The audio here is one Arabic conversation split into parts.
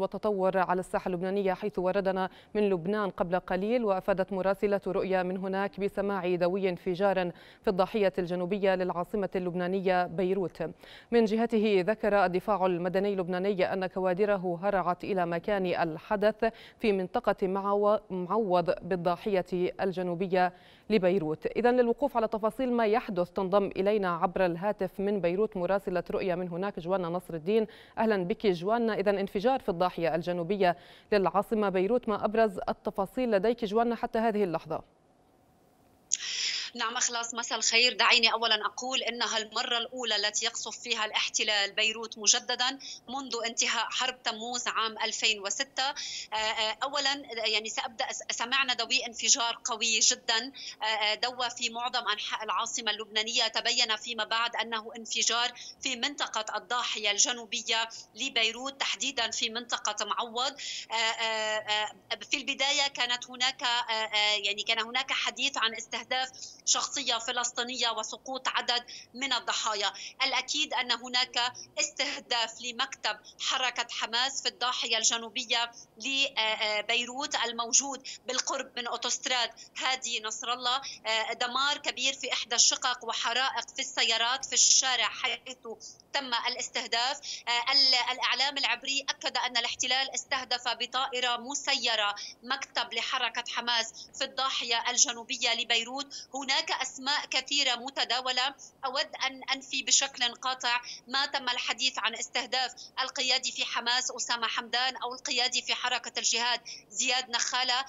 وتطور على الساحة اللبنانية حيث وردنا من لبنان قبل قليل، وأفادت مراسلة رؤيا من هناك بسماع دوي انفجار في الضاحية الجنوبية للعاصمة اللبنانية بيروت. من جهته ذكر الدفاع المدني اللبناني أن كوادره هرعت إلى مكان الحدث في منطقة معوض بالضاحية الجنوبية لبيروت. إذن للوقوف على تفاصيل ما يحدث تنضم إلينا عبر الهاتف من بيروت مراسلة رؤيا من هناك جوانا نصر الدين. أهلا بك جوانا. إذن انفجار في الضاحية الجنوبية للعاصمة بيروت، ما أبرز التفاصيل لديك جوانا حتى هذه اللحظة؟ نعم خلاص، مساء الخير. دعيني أولا أقول إنها المرة الأولى التي يقصف فيها الاحتلال بيروت مجددا منذ انتهاء حرب تموز عام 2006. أولا يعني سأبدأ، سمعنا دوي انفجار قوي جدا دوى في معظم أنحاء العاصمة اللبنانية. تبين فيما بعد أنه انفجار في منطقة الضاحية الجنوبية لبيروت، تحديدا في منطقة معوض. في البداية كان هناك حديث عن استهداف شخصية فلسطينية وسقوط عدد من الضحايا. الأكيد أن هناك استهداف لمكتب حركة حماس في الضاحية الجنوبية لبيروت الموجود بالقرب من أوتوستراد هادي نصر الله. دمار كبير في إحدى الشقق وحرائق في السيارات في الشارع حيث تم الاستهداف. الإعلام العبري أكد أن الاحتلال استهدف بطائرة مسيرة مكتب لحركة حماس في الضاحية الجنوبية لبيروت. هناك أسماء كثيرة متداولة. أود أن أنفي بشكل قاطع ما تم الحديث عن استهداف القيادي في حماس أسامة حمدان أو القيادي في حركة الجهاد زياد نخالة،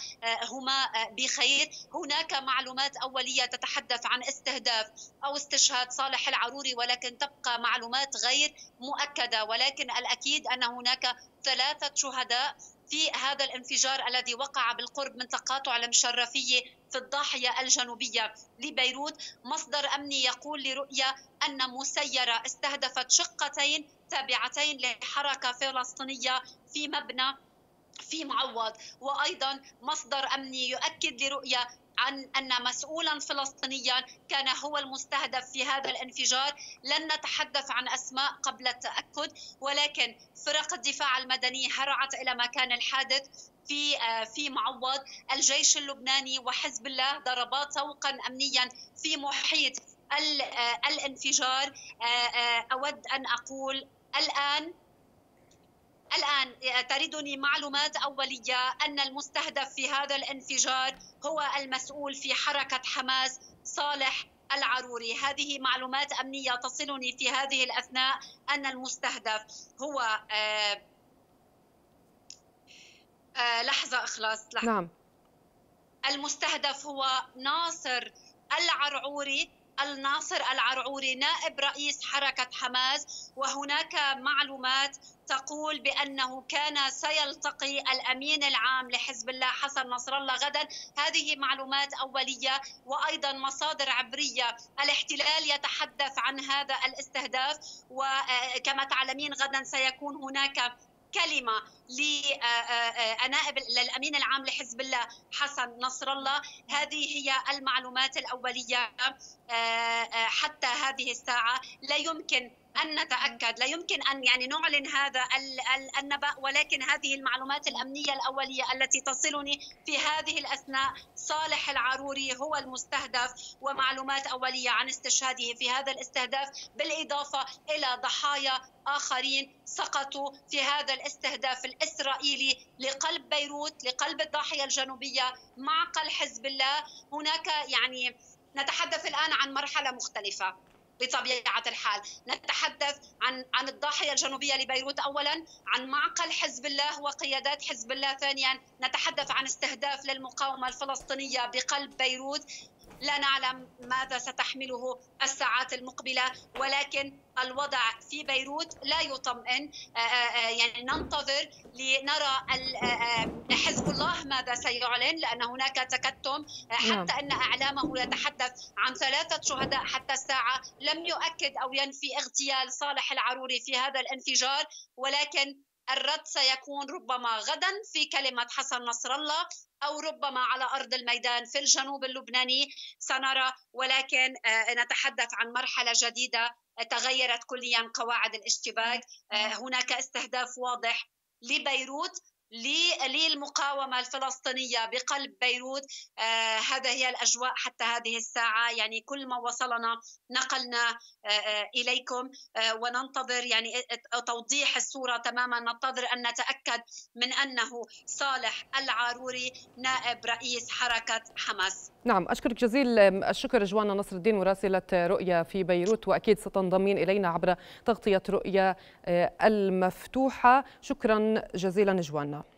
هما بخير. هناك معلومات أولية تتحدث عن استهداف أو استشهاد صالح العروري، ولكن تبقى معلومات غير مؤكدة. ولكن الأكيد أن هناك 3 شهداء في هذا الانفجار الذي وقع بالقرب من تقاطع المشرفية في الضاحية الجنوبية لبيروت. مصدر أمني يقول لرؤيا أن مسيرة استهدفت شقتين تابعتين لحركة فلسطينية في مبنى في معوض. وأيضا مصدر أمني يؤكد لرؤيا عن أن مسؤولا فلسطينيا كان هو المستهدف في هذا الانفجار. لن نتحدث عن أسماء قبل التأكد، ولكن فرق الدفاع المدني هرعت إلى مكان الحادث في معوض. الجيش اللبناني وحزب الله ضربا طوقا أمنيا في محيط الانفجار. أود أن أقول الآن تردني معلومات أولية أن المستهدف في هذا الانفجار هو المسؤول في حركة حماس صالح العروري. هذه معلومات أمنية تصلني في هذه الأثناء أن المستهدف هو لحظة. نعم. المستهدف هو ناصر العرعوري نائب رئيس حركة حماس. وهناك معلومات تقول بأنه كان سيلتقي الأمين العام لحزب الله حسن نصر الله غدا. هذه معلومات أولية. وأيضا مصادر عبرية، الاحتلال يتحدث عن هذا الاستهداف، وكما تعلمين غدا سيكون هناك كلمة للأمين العام لحزب الله حسن نصر الله. هذه هي المعلومات الأولية حتى هذه الساعة. لا يمكن أن نتأكد، لا يمكن أن نعلن هذا النبأ، ولكن هذه المعلومات الأمنية الأولية التي تصلني في هذه الأثناء. صالح العروري هو المستهدف، ومعلومات أولية عن استشهاده في هذا الاستهداف، بالإضافة إلى ضحايا آخرين سقطوا في هذا الاستهداف الإسرائيلي لقلب بيروت، لقلب الضاحية الجنوبية، معقل حزب الله. هناك نتحدث الآن عن مرحلة مختلفة بطبيعة الحال. نتحدث عن الضاحية الجنوبية لبيروت أولا، عن معقل حزب الله وقيادات حزب الله ثانيا، نتحدث عن استهداف للمقاومة الفلسطينية بقلب بيروت. لا نعلم ماذا ستحمله الساعات المقبلة، ولكن الوضع في بيروت لا يطمئن. ننتظر لنرى حزب الله ماذا سيعلن، لأن هناك تكتم. حتى أن أعلامه يتحدث عن 3 شهداء حتى الساعة. لم يؤكد أو ينفي اغتيال صالح العروري في هذا الانفجار، ولكن الرد سيكون ربما غدا في كلمة حسن نصر الله، أو ربما على أرض الميدان في الجنوب اللبناني. سنرى، ولكن نتحدث عن مرحلة جديدة تغيرت كليا قواعد الاشتباك. هناك استهداف واضح لبيروت للمقاومة الفلسطينية بقلب بيروت. هذا هي الأجواء حتى هذه الساعة، يعني كل ما وصلنا نقلنا إليكم، وننتظر يعني توضيح الصورة تماما، ننتظر أن نتأكد من أنه صالح العاروري نائب رئيس حركة حماس. نعم، أشكرك جزيل الشكر جوانا نصر الدين مراسلة رؤيا في بيروت، وأكيد ستنضمين إلينا عبر تغطية رؤيا المفتوحة. شكرا جزيلا جوانا.